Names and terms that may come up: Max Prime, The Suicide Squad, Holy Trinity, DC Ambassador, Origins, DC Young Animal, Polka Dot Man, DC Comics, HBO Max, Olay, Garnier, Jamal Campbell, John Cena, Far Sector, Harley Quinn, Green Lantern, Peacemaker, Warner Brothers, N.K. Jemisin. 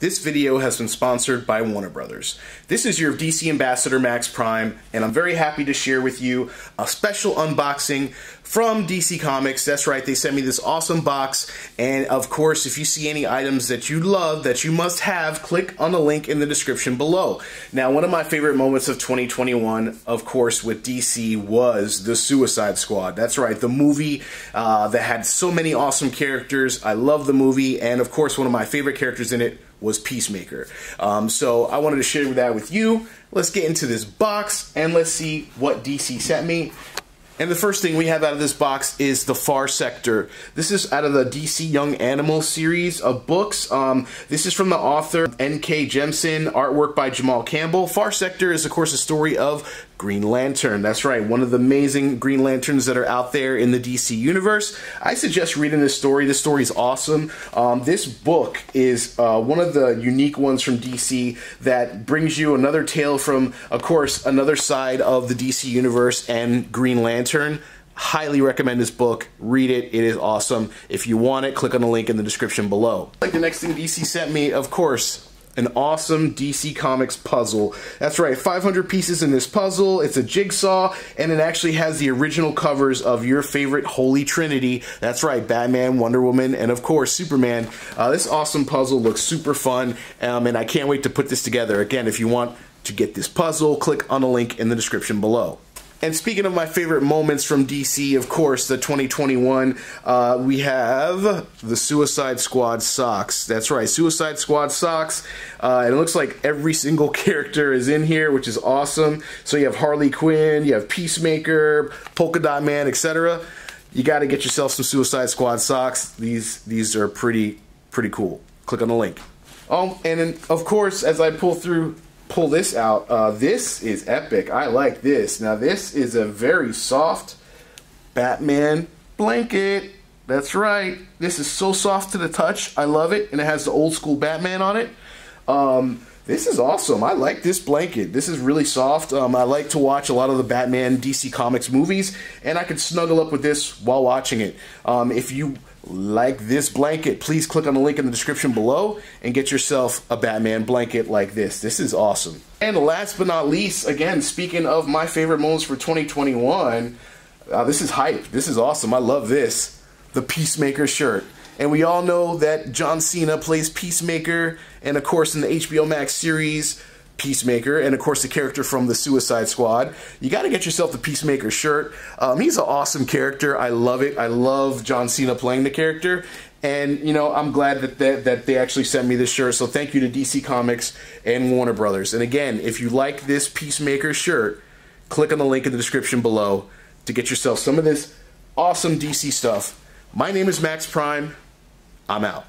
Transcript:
This video has been sponsored by Warner Brothers. This is your DC Ambassador Max Prime, and I'm very happy to share with you a special unboxing from DC Comics. That's right, they sent me this awesome box, and of course, if you see any items that you love, that you must have, click on the link in the description below. Now, one of my favorite moments of 2021, of course, with DC was The Suicide Squad. That's right, the movie that had so many awesome characters. I love the movie, and of course, one of my favorite characters in it was Peacemaker. So I wanted to share that with you. Let's get into this box and let's see what DC sent me. And the first thing we have out of this box is the Far Sector. This is out of the DC Young Animal series of books. This is from the author N.K. Jemisin, artwork by Jamal Campbell. Far Sector is, of course, a story of Green Lantern. That's right, one of the amazing Green Lanterns that are out there in the DC universe. I suggest reading this story. This story is awesome. This book is one of the unique ones from DC that brings you another tale from, of course, another side of the DC universe and Green Lantern. Highly recommend this book. Read it. It is awesome. If you want it, click on the link in the description below. Like the next thing DC sent me, of course, an awesome DC Comics puzzle. That's right, 500 pieces in this puzzle. It's a jigsaw, and it actually has the original covers of your favorite Holy Trinity. That's right, Batman, Wonder Woman, and of course, Superman. This awesome puzzle looks super fun, and I can't wait to put this together. Again, if you want to get this puzzle, click on the link in the description below. And speaking of my favorite moments from DC, of course, the 2021, we have the Suicide Squad socks. That's right, Suicide Squad socks. And it looks like every single character is in here, which is awesome. So you have Harley Quinn, you have Peacemaker, Polka Dot Man, etc. You got to get yourself some Suicide Squad socks. These are pretty cool. Click on the link. And then, of course, as I pull this out. This is epic. I like this. Now this is a very soft Batman blanket. That's right. This is so soft to the touch. I love it. And it has the old school Batman on it. This is awesome. I like this blanket. This is really soft. I like to watch a lot of the Batman DC Comics movies, and I could snuggle up with this while watching it. If you like this blanket, please click on the link in the description below and get yourself a Batman blanket like this. This is awesome. And last but not least, again, speaking of my favorite moments for 2021, this is hype. This is awesome. I love this. The Peacemaker shirt. And we all know that John Cena plays Peacemaker, and of course in the HBO Max series, Peacemaker, and of course the character from The Suicide Squad. You got to get yourself the Peacemaker shirt. He's an awesome character. I love it. I love John Cena playing the character. And, you know, I'm glad that they actually sent me this shirt. So thank you to DC Comics and Warner Brothers. And again, if you like this Peacemaker shirt, click on the link in the description below to get yourself some of this awesome DC stuff. My name is Max Prime. I'm out.